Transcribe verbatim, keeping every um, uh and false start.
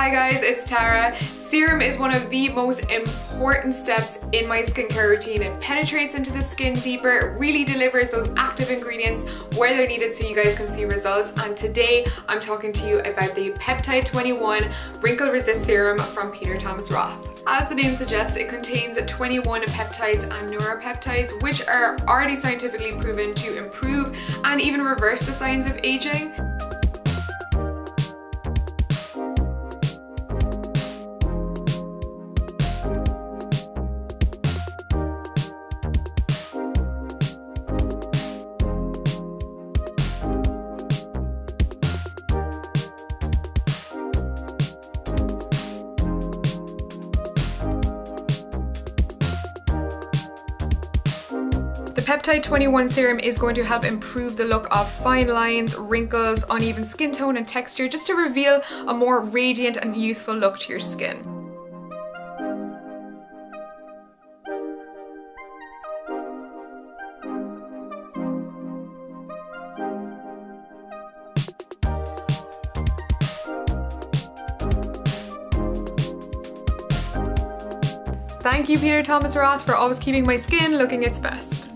Hi guys, it's Tara. Serum is one of the most important steps in my skincare routine. It penetrates into the skin deeper, it really delivers those active ingredients where they're needed so you guys can see results. And today I'm talking to you about the Peptide twenty-one Wrinkle Resist Serum from Peter Thomas Roth. As the name suggests, it contains twenty-one peptides and neuropeptides, which are already scientifically proven to improve and even reverse the signs of aging. Peptide twenty-one serum is going to help improve the look of fine lines, wrinkles, uneven skin tone and texture, just to reveal a more radiant and youthful look to your skin. Thank you, Peter Thomas Roth, for always keeping my skin looking its best.